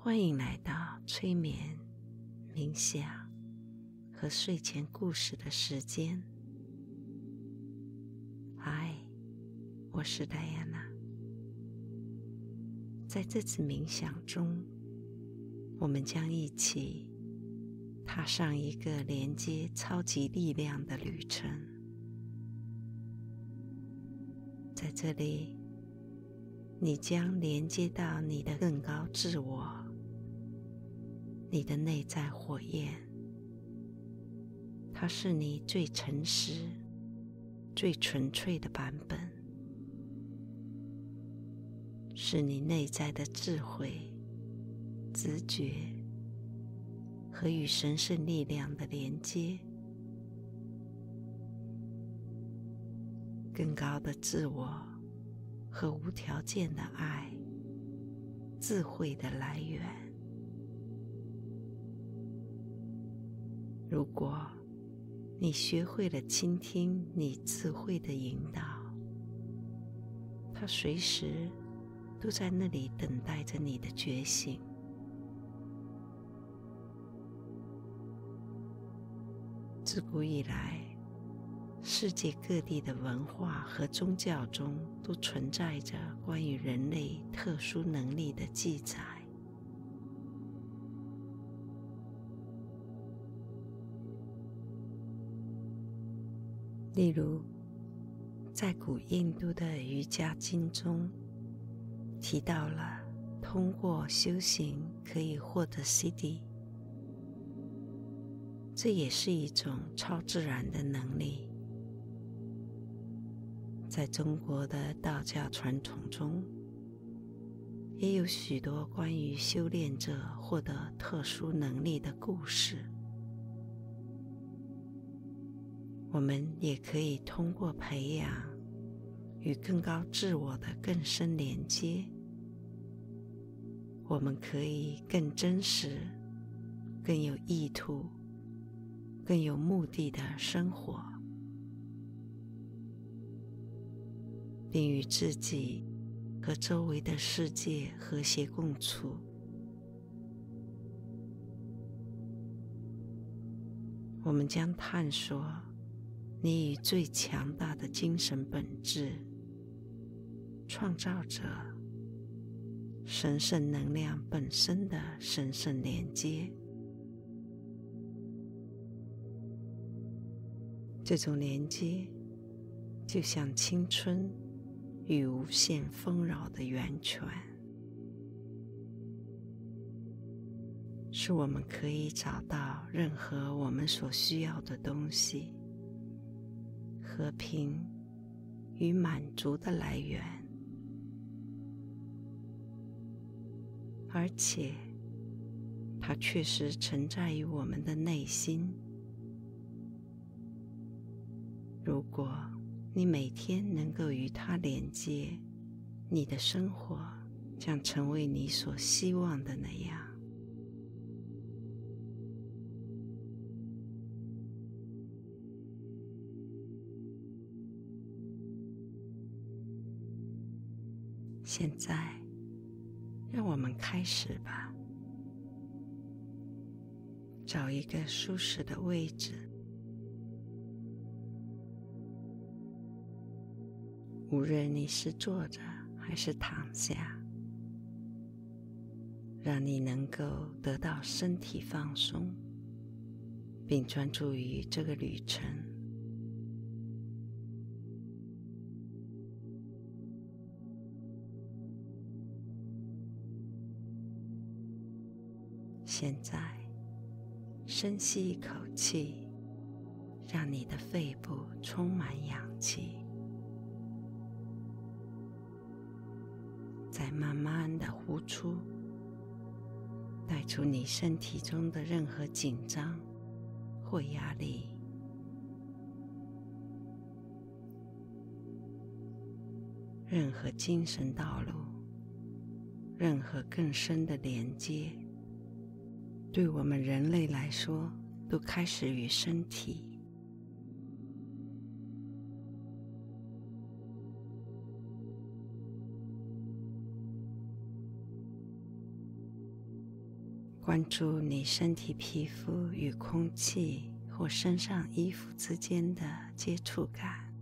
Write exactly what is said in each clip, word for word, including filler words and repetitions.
欢迎来到催眠、冥想和睡前故事的时间。嗨，我是戴安娜。在这次冥想中，我们将一起踏上一个连接超级力量的旅程。在这里，你将连接到你的更高自我，你的内在火焰，它是你最诚实、最纯粹的版本，是你内在的智慧、直觉和与神圣力量的连接。更高的自我和无条件的爱，智慧的来源。如果你学会了倾听你智慧的引导，它随时都在那里等待着你的觉醒。自古以来，世界各地的文化和宗教中都存在着关于人类特殊能力的记载。例如，在古印度的瑜伽经中提到了通过修行可以获得 Siddhi， 这也是一种超自然的能力。在中国的道教传统中，也有许多关于修炼者获得特殊能力的故事。我们也可以通过培养与更高自我的更深连接，我们可以更真实、更有意图、更有目的的生活，并与自己和周围的世界和谐共处。我们将探索你与最强大的精神本质、创造者、神圣能量本身的神圣连接。这种连接就像青春与无限丰饶的源泉，是我们可以找到任何我们所需要的东西，和平与满足的来源。而且它确实存在于我们的内心。如果你每天能够与它连接，你的生活将成为你所希望的那样。现在，让我们开始吧。找一个舒适的位置，无论你是坐着还是躺下，让你能够得到身体放松，并专注于这个旅程。现在，深吸一口气，让你的肺部充满氧气，再慢慢的呼出，带出你身体中的任何紧张或压力。任何精神道路，任何更深的连接，对我们人类来说，都开始于身体。关注你身体皮肤与空气或身上衣服之间的接触感。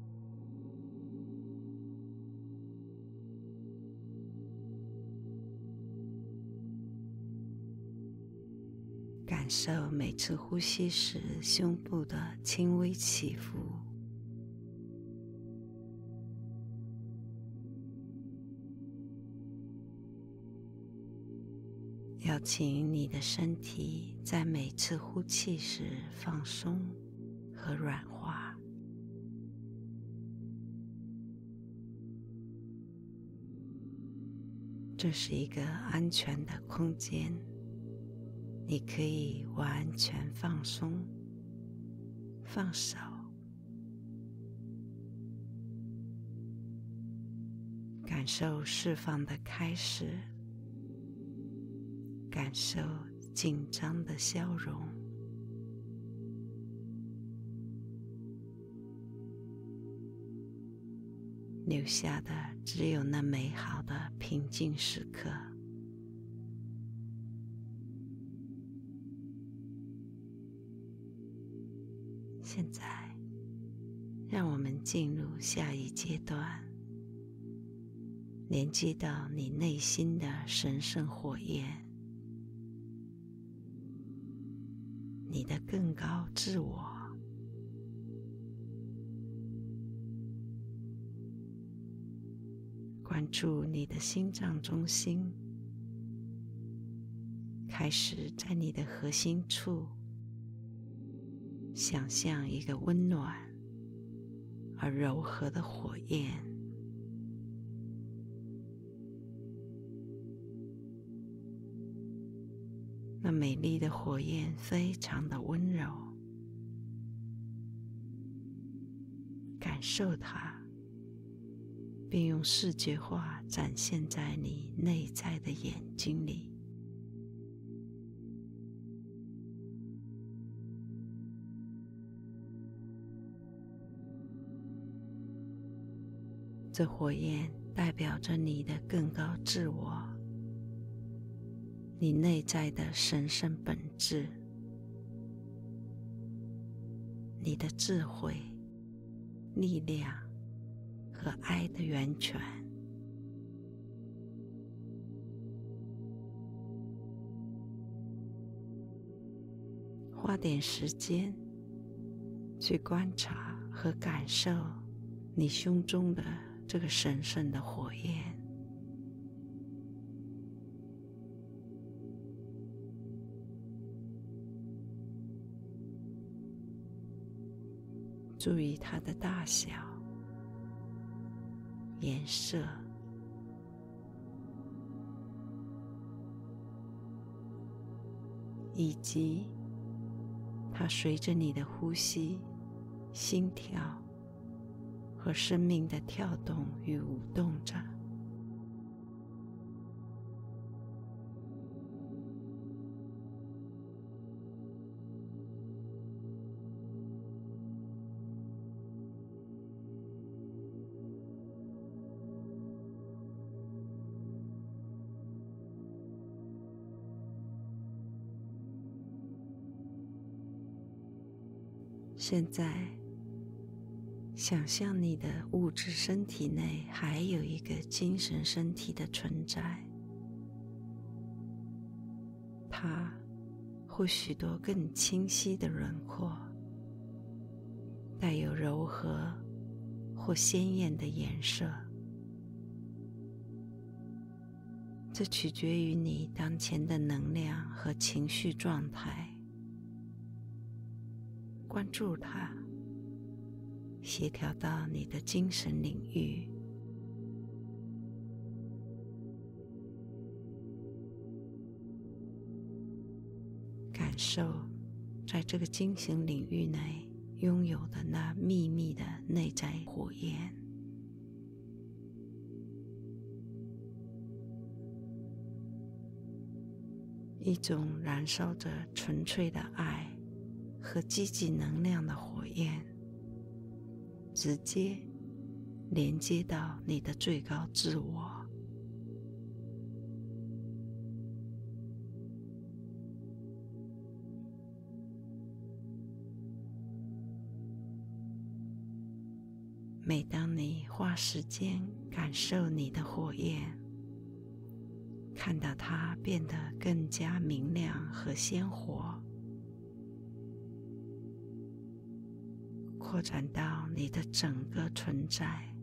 感受每次呼吸时胸部的轻微起伏，邀请你的身体在每次呼气时放松和软化。这是一个安全的空间，你可以完全放松、放手，感受释放的开始，感受紧张的消融。留下的只有那美好的平静时刻。现在，让我们进入下一阶段，连接到你内心的神圣火焰，你的更高自我。关注你的心脏中心，开始在你的核心处想象一个温暖而柔和的火焰，那美丽的火焰非常的温柔，感受它，并用视觉化展现在你内在的眼睛里。这火焰代表着你的更高自我，你内在的神圣本质，你的智慧、力量和爱的源泉。花点时间去观察和感受你胸中的这个神圣的火焰，注意它的大小、颜色，以及它随着你的呼吸、心跳和生命的跳动与舞动着。现在想象你的物质身体内还有一个精神身体的存在，它或许多更清晰的轮廓，带有柔和或鲜艳的颜色。这取决于你当前的能量和情绪状态。关注它，协调到你的精神领域，感受在这个精神领域内拥有的那秘密的内在火焰。一种燃烧着纯粹的爱和积极能量的火焰，直接连接到你的最高自我，每当你花时间感受你的火焰，看到它变得更加明亮和鲜活，扩展到你的整个存在。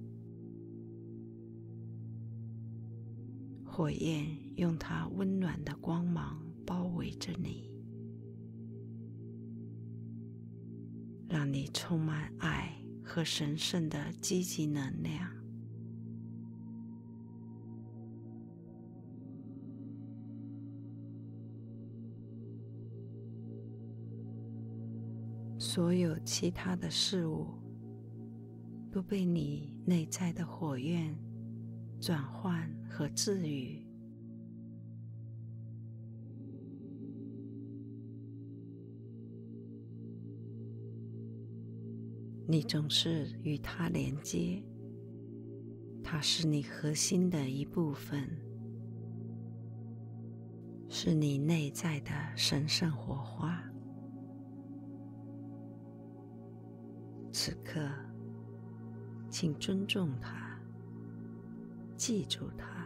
火焰用它温暖的光芒包围着你，让你充满爱和神圣的积极能量。所有其他的事物都被你内在的火焰转换和治愈。你总是与它连接，它是你核心的一部分，是你内在的神圣火花。此刻，请尊重它，记住它，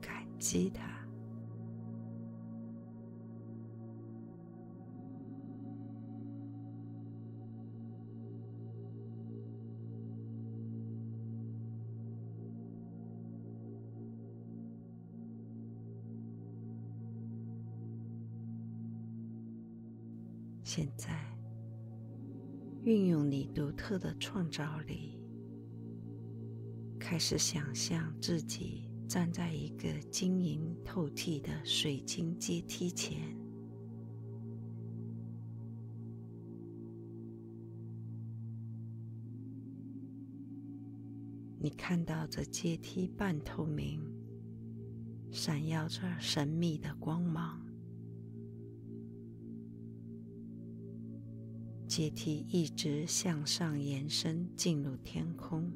感激它。现在，运用你独特的创造力，开始想象自己站在一个晶莹透剔的水晶阶梯前，你看到这阶梯半透明，闪耀着神秘的光芒。阶梯一直向上延伸，进入天空，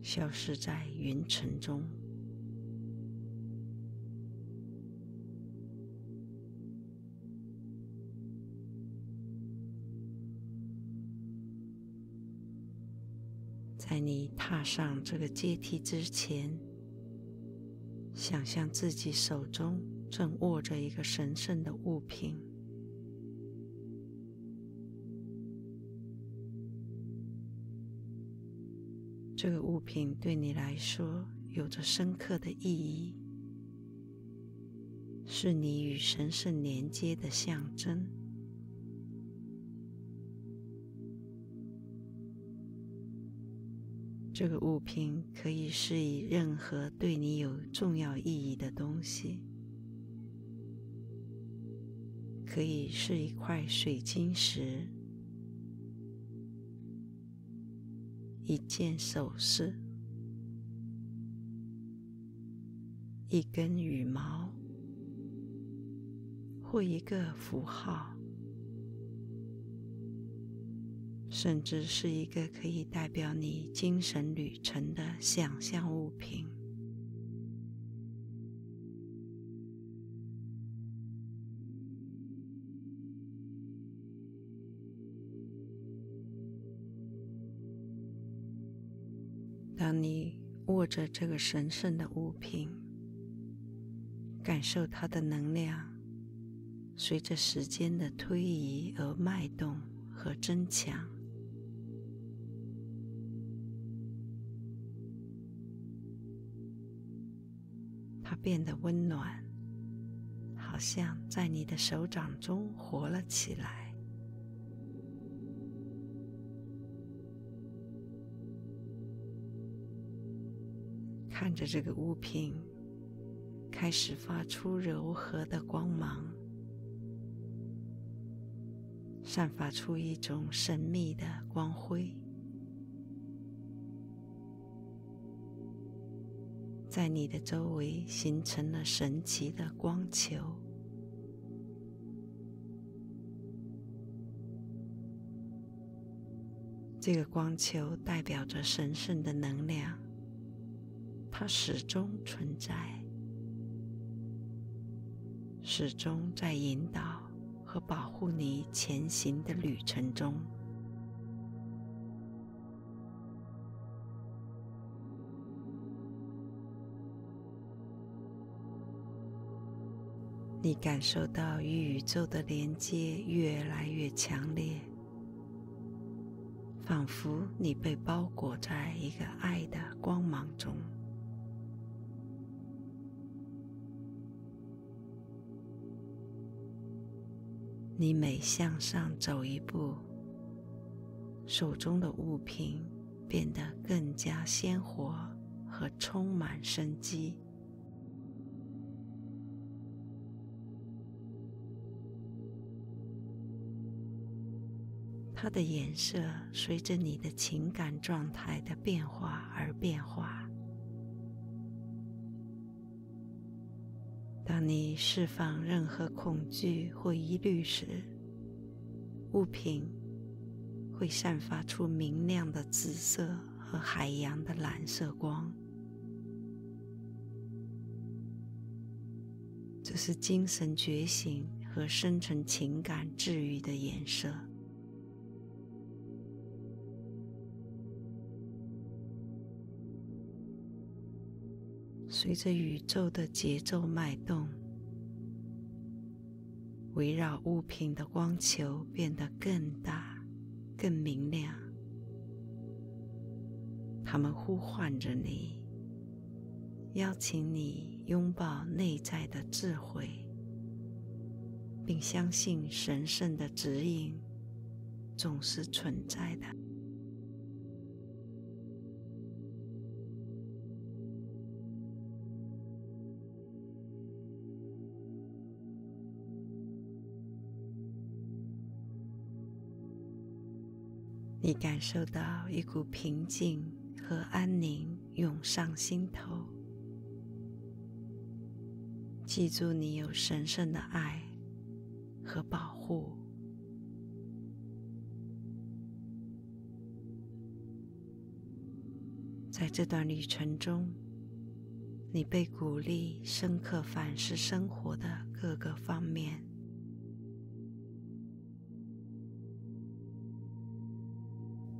消失在云层中。在你踏上这个阶梯之前，想象自己手中正握着一个神圣的物品。这个物品对你来说有着深刻的意义，是你与神圣连接的象征。这个物品可以是以任何对你有重要意义的东西，可以是一块水晶石，一件首饰，一根羽毛，或一个符号，甚至是一个可以代表你精神旅程的想象物品。当你握着这个神圣的物品，感受它的能量随着时间的推移而脉动和增强。它变得温暖，好像在你的手掌中活了起来。看着这个物品开始发出柔和的光芒，散发出一种神秘的光辉，在你的周围形成了神奇的光球。这个光球代表着神圣的能量，它始终存在，始终在引导和保护你前行的旅程中。你感受到与宇宙的连接越来越强烈，仿佛你被包裹在一个爱的光芒中。你每向上走一步，手中的物品变得更加鲜活和充满生机。它的颜色随着你的情感状态的变化而变化。当你释放任何恐惧或疑虑时，物品会散发出明亮的紫色和海洋的蓝色光。这是精神觉醒和深层情感治愈的颜色。随着宇宙的节奏脉动，围绕物品的光球变得更大、更明亮。它们呼唤着你，邀请你拥抱内在的智慧，并相信神圣的指引总是存在的。你感受到一股平静和安宁涌上心头。记住，你有神圣的爱和保护。在这段旅程中，你被鼓励深刻反思生活的各个方面。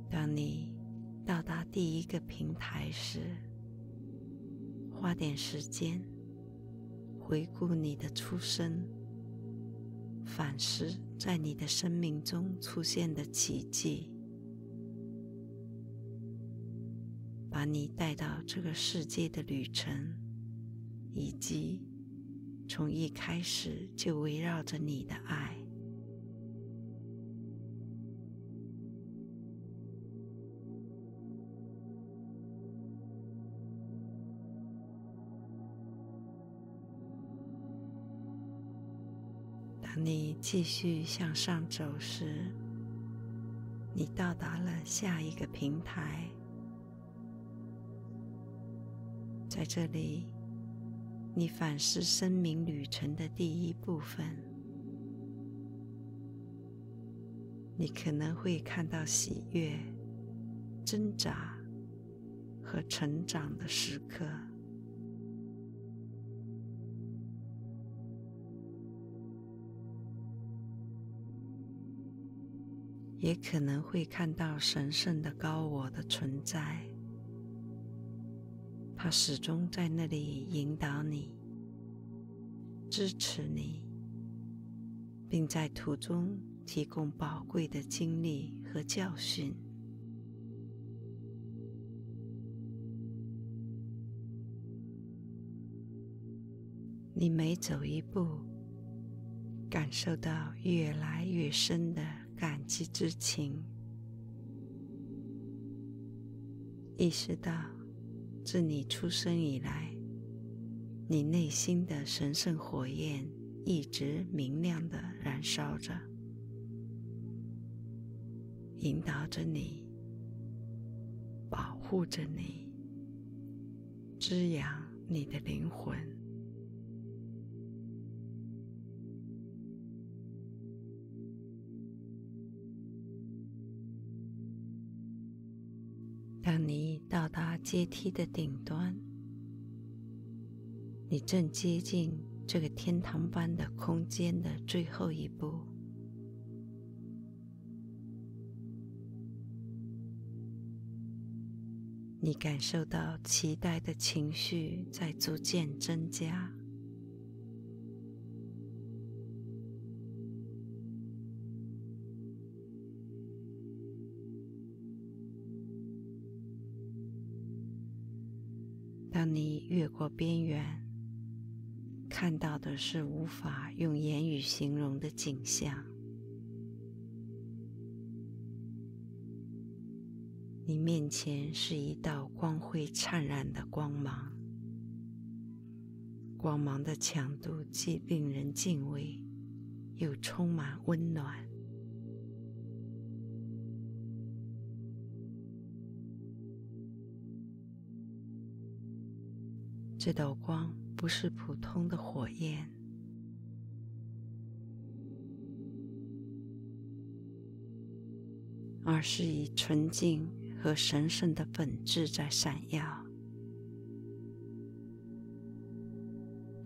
当你到达第一个平台时，花点时间回顾你的出生，反思在你的生命中出现的奇迹，把你带到这个世界的旅程，以及从一开始就围绕着你的爱。你继续向上走时，你到达了下一个平台。在这里，你反思生命旅程的第一部分。你可能会看到喜悦、挣扎和成长的时刻。也可能会看到神圣的高我的存在，它始终在那里引导你、支持你，并在途中提供宝贵的经历和教训。你每走一步，感受到越来越深的感激之情，意识到自你出生以来，你内心的神圣火焰一直明亮地燃烧着，引导着你，保护着你，滋养你的灵魂。当你到达阶梯的顶端，你正接近这个天堂般的空间的最后一步。你感受到期待的情绪在逐渐增加，当你越过边缘，看到的是无法用言语形容的景象。你面前是一道光辉灿然的光芒，光芒的强度既令人敬畏，又充满温暖。这道光不是普通的火焰，而是以纯净和神圣的本质在闪耀。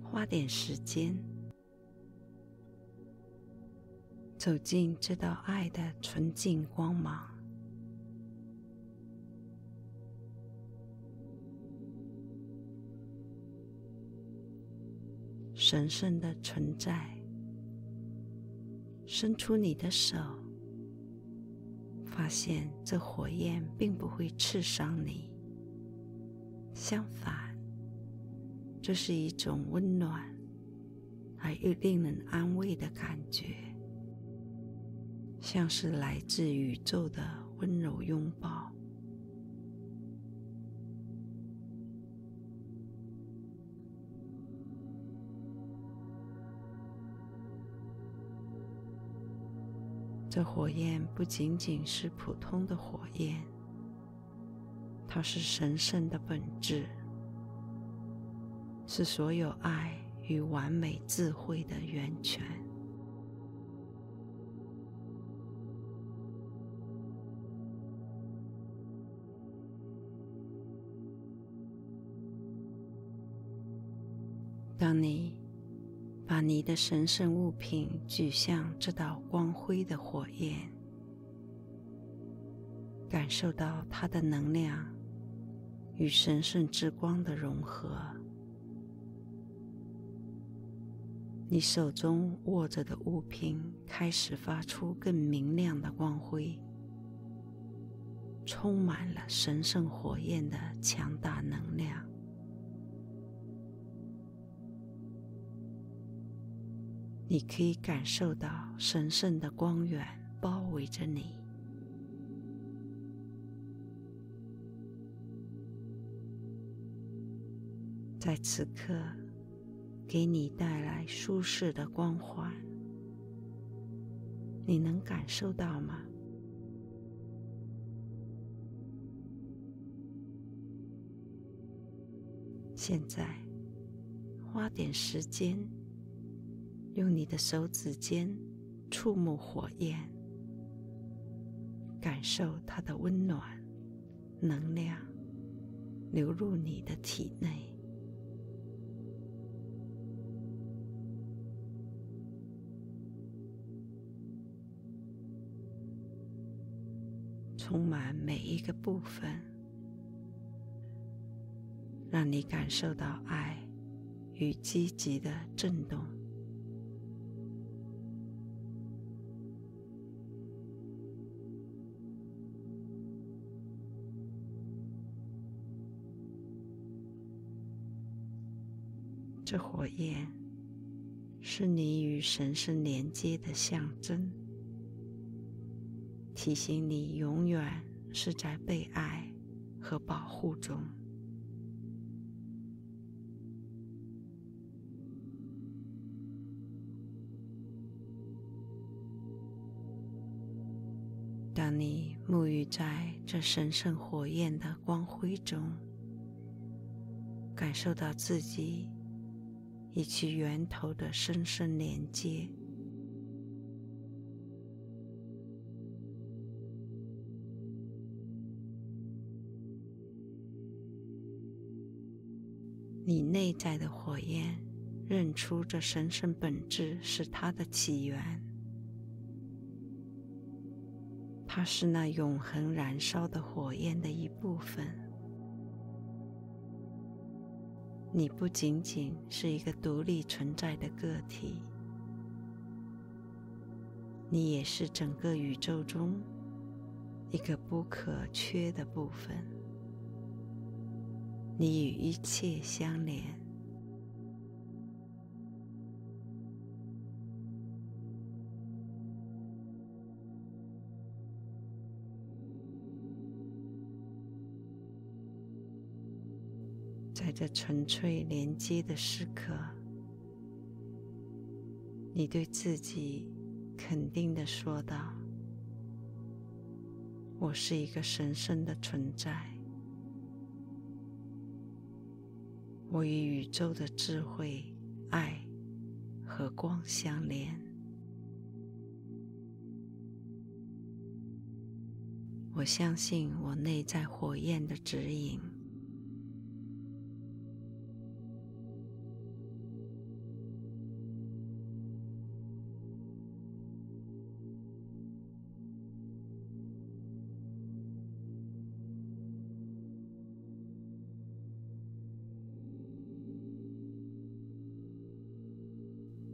花点时间，走进这道爱的纯净光芒，神圣的存在。伸出你的手，发现这火焰并不会刺伤你，相反，这是一种温暖而又令人安慰的感觉，像是来自宇宙的温柔拥抱。这火焰不仅仅是普通的火焰，它是神圣的本质，是所有爱与完美智慧的源泉。当你把你的神圣物品举向这道光辉的火焰，感受到它的能量与神圣之光的融合。你手中握着的物品开始发出更明亮的光辉，充满了神圣火焰的强大能量。你可以感受到神圣的光源包围着你，在此刻给你带来舒适的光环，你能感受到吗？现在，花点时间用你的手指尖触摸火焰，感受它的温暖能量流入你的体内。充满每一个部分，让你感受到爱与积极的震动。这火焰是你与神圣连接的象征，提醒你永远是在被爱和保护中。当你沐浴在这神圣火焰的光辉中，感受到自己以其源头的深深连接，你内在的火焰认出这神圣本质是它的起源，它是那永恒燃烧的火焰的一部分。你不仅仅是一个独立存在的个体，你也是整个宇宙中一个不可缺的部分。你与一切相连。在这纯粹连接的时刻，你对自己肯定地说道：“我是一个神圣的存在，我与宇宙的智慧、爱和光相连。我相信我内在火焰的指引。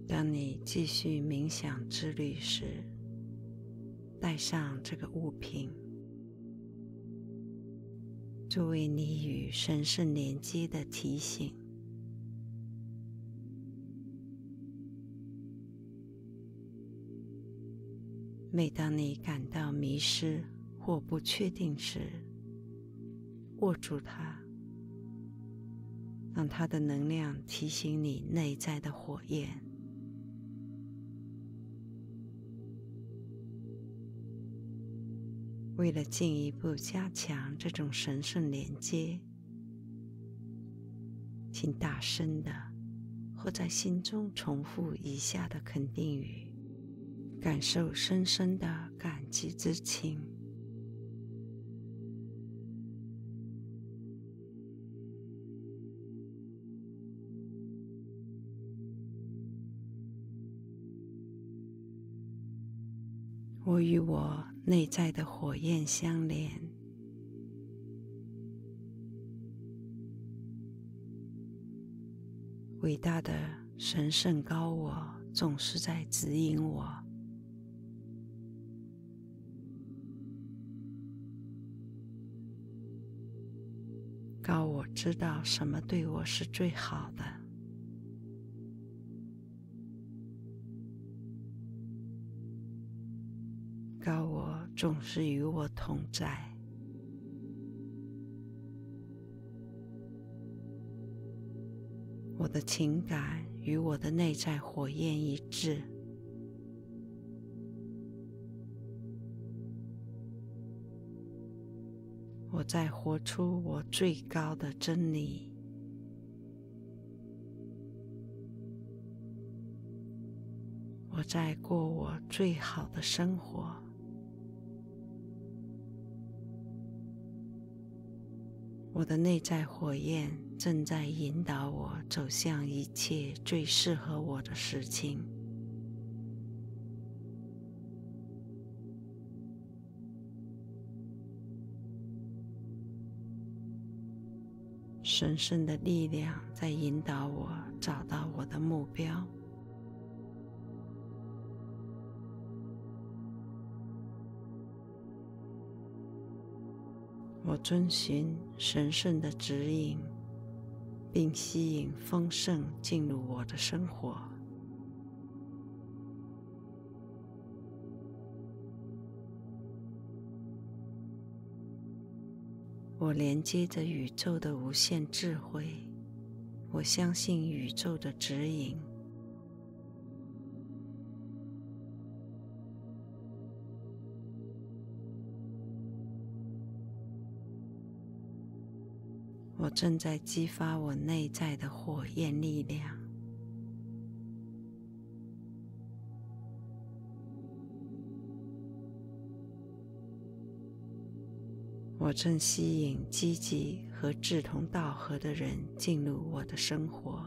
当你继续冥想之旅时，带上这个物品，作为你与神圣连接的提醒。每当你感到迷失或不确定时，握住它，让它的能量提醒你内在的火焰。为了进一步加强这种神圣连接，请大声的或在心中重复以下的肯定语，感受深深的感激之情。我与我内在的火焰相连，伟大的神圣高我总是在指引我，高我知道什么对我是最好的。高我总是与我同在，我的情感与我的内在火焰一致，我在活出我最高的真理。我在过我最好的生活。我的内在火焰正在引导我走向一切最适合我的事情。神圣的力量在引导我找到我的目标。我遵循神圣的指引，并吸引丰盛进入我的生活。我连接着宇宙的无限智慧，我相信宇宙的指引。我正在激发我内在的火焰力量，我正吸引积极和志同道合的人进入我的生活。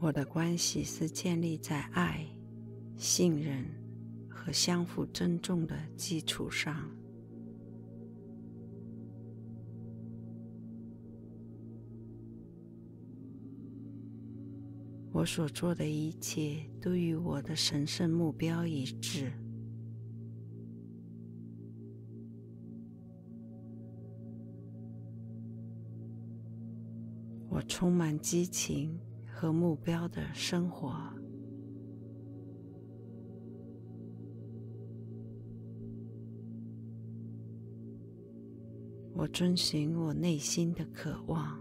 我的关系是建立在爱、信任和相互尊重的基础上。我所做的一切都与我的神圣目标一致。我充满激情和目标的生活。我遵循我内心的渴望。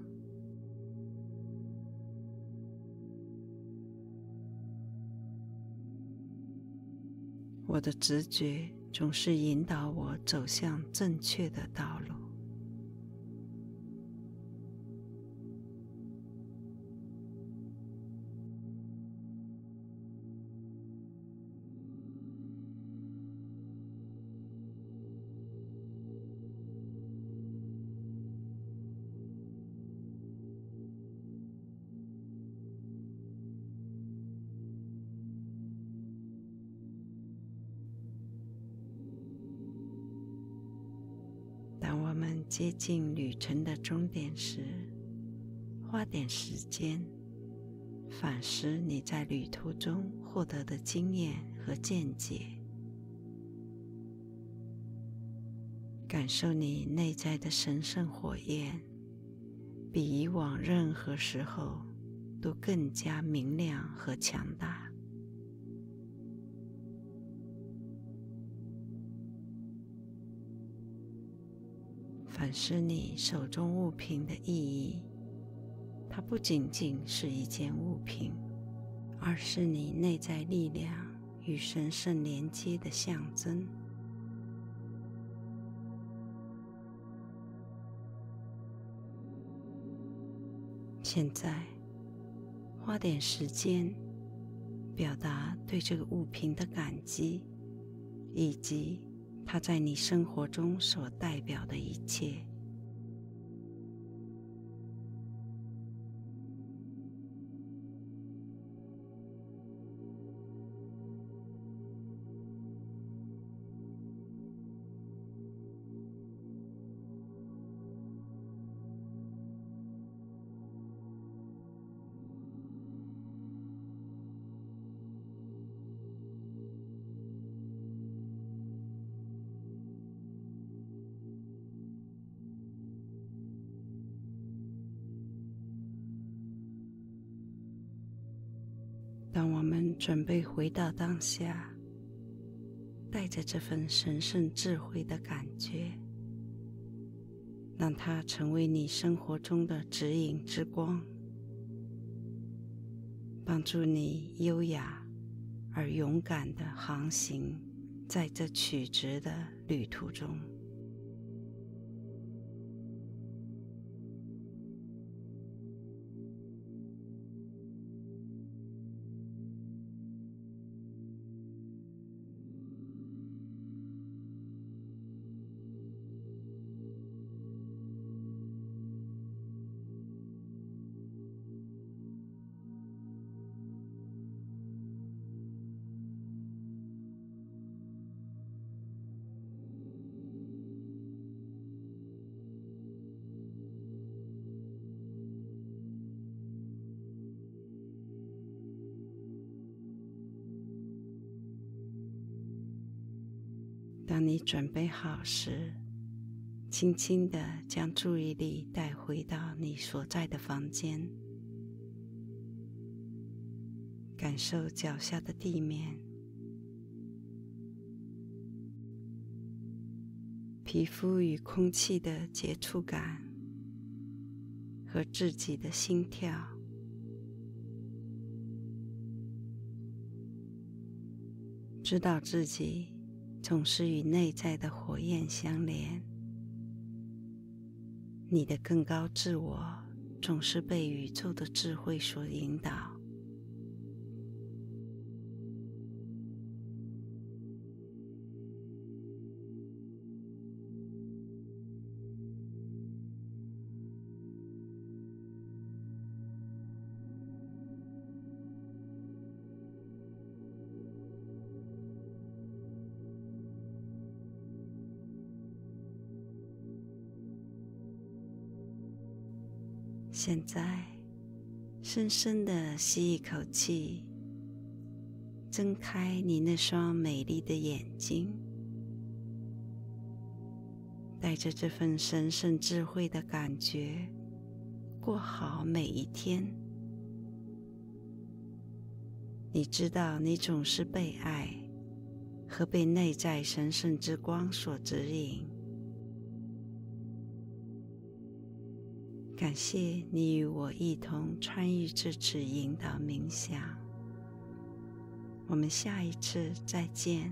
我的直觉总是引导我走向正确的道路。接近旅程的终点时，花点时间反思你在旅途中获得的经验和见解，感受你内在的神圣火焰，比以往任何时候都更加明亮和强大。反思你手中物品的意义，它不仅仅是一件物品，而是你内在力量与神圣连接的象征。现在，花点时间表达对这个物品的感激，以及它在你生活中所代表的一切。当我们准备回到当下，带着这份神圣智慧的感觉，让它成为你生活中的指引之光，帮助你优雅而勇敢地航行在这曲直的旅途中。当你准备好时，轻轻地将注意力带回到你所在的房间，感受脚下的地面，皮肤与空气的接触感和自己的心跳。知道自己总是与内在的火焰相连，你的更高自我总是被宇宙的智慧所引导。现在深深地吸一口气，睁开你那双美丽的眼睛，带着这份神圣智慧的感觉，过好每一天。你知道，你总是被爱和被内在神圣之光所指引。感谢你与我一同参与这次引导冥想，我们下一次再见。